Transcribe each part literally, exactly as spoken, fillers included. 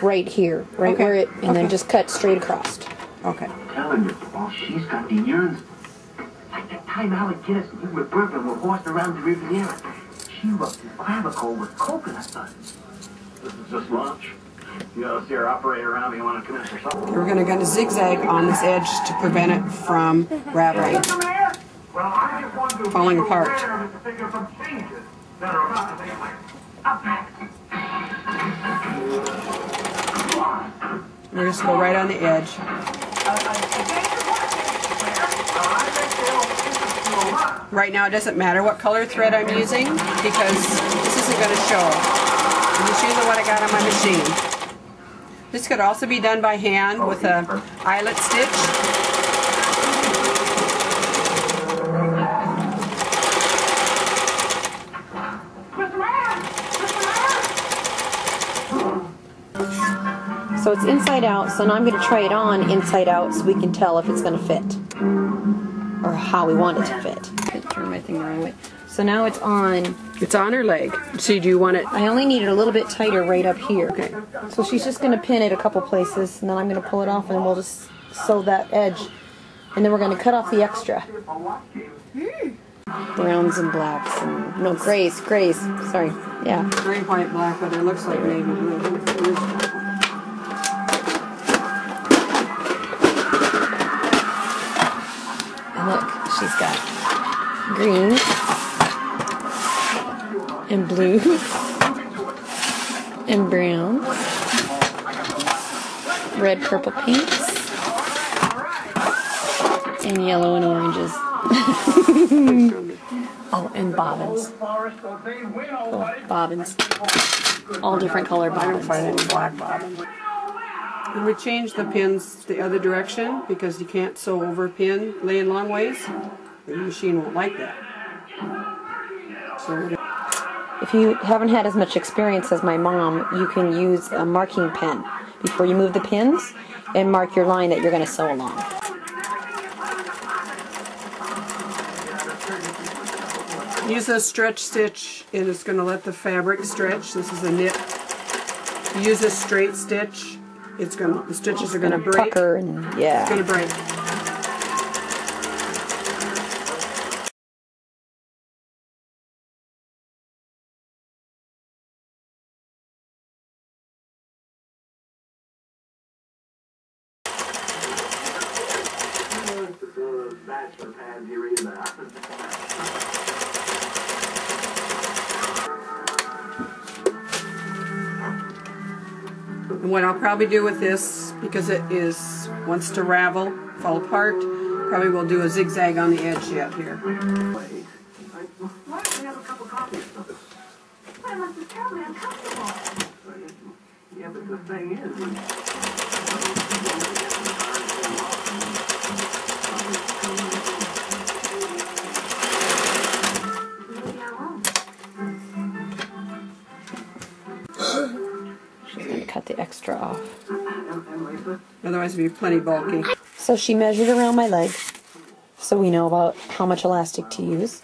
Right here, right okay. where it, and okay. then just cut straight across. Okay. I'm telling you, all she's got the yearns. Like that time Alan Ginnison, you with Burp and were horsed around the Riviera. She rubbed his clavicle with coconut butter. This is just lunch. You know, see our operator around me want to come in for something. We're going to go to zigzag on this edge to prevent it from rattling, falling apart. We're just going to go right on the edge. Right now it doesn't matter what color thread I'm using because this isn't going to show. I'm just using what I got on my machine. This could also be done by hand with an eyelet stitch. So it's inside out, so now I'm going to try it on inside out so we can tell if it's going to fit or how we want it to fit. I didn't turn my thing the wrong way. So now it's on. It's on her leg. So do you want it? I only need it a little bit tighter right up here. Okay. So she's just going to pin it a couple places, and then I'm going to pull it off, and we'll just sew that edge. And then we're going to cut off the extra. Mm. Browns and blacks. And, no, grays. Grays. Sorry. Yeah. Green, white, black, but it looks like navy blue. Look, she's got green and blue and brown, red, purple, pinks, and yellow and oranges. Oh, and bobbins. Oh, bobbins. All different color bobbins. I don't find any black bobbins. And we change the pins the other direction because you can't sew over a pin laying long ways. The machine won't like that. So if you haven't had as much experience as my mom, you can use a marking pen before you move the pins and mark your line that you're going to sew along. Use a stretch stitch and it's going to let the fabric stretch. This is a knit. Use a straight stitch. It's gonna. The stitches are gonna, gonna break. Pucker and, yeah. It's gonna break. And what I'll probably do with this, because it is wants to ravel, fall apart, probably will do a zigzag on the edge yet here. Why don't we have a cup of coffee? I must have terribly uncomfortable. Yeah, but the thing is, she's going to cut the extra off. Otherwise it'd be plenty bulky. So she measured around my leg, so we know about how much elastic to use.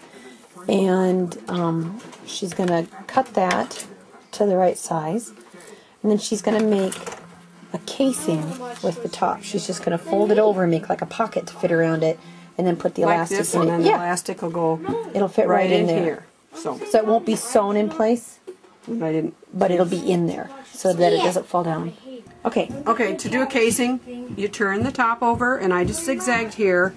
And um, she's going to cut that to the right size. And then she's going to make a casing with the top. She's just going to fold it over and make like a pocket to fit around it. And then put the like elastic this in it. And yeah. The elastic will go It'll fit right, right in, in there. Here. So. so it won't be sewn in place. I didn't. But it'll be in there so that it doesn't fall down. Okay. Okay, to do a casing, you turn the top over, and I just zigzagged here,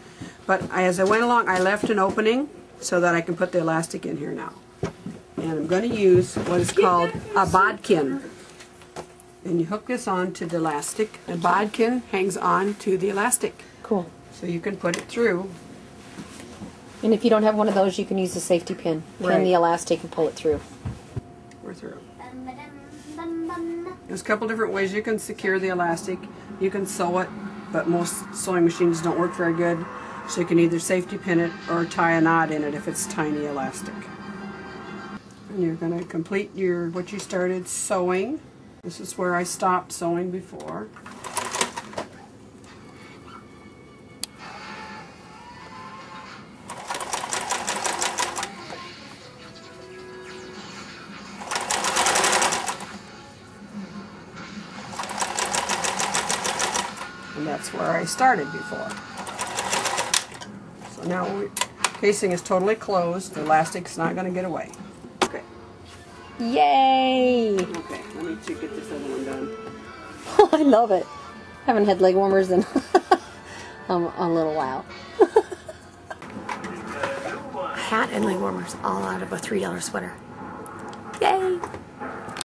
but as I went along, I left an opening so that I can put the elastic in here now. And I'm going to use what is called a bodkin. And you hook this on to the elastic. The bodkin hangs on to the elastic. Cool. So you can put it through. And if you don't have one of those, you can use a safety pin. Pin right. the elastic and pull it through. Through. There's a couple different ways you can secure the elastic. You can sew it, but most sewing machines don't work very good, so you can either safety pin it or tie a knot in it if it's tiny elastic. And you're going to complete your what you started sewing. This is where I stopped sewing before. that's where I started before. So now the casing is totally closed, the elastic's not going to get away. Okay. Yay! Okay, let me get this other one done. I love it. I haven't had leg warmers in um, a little while. Hat and leg warmers all out of a three dollar sweater. Yay!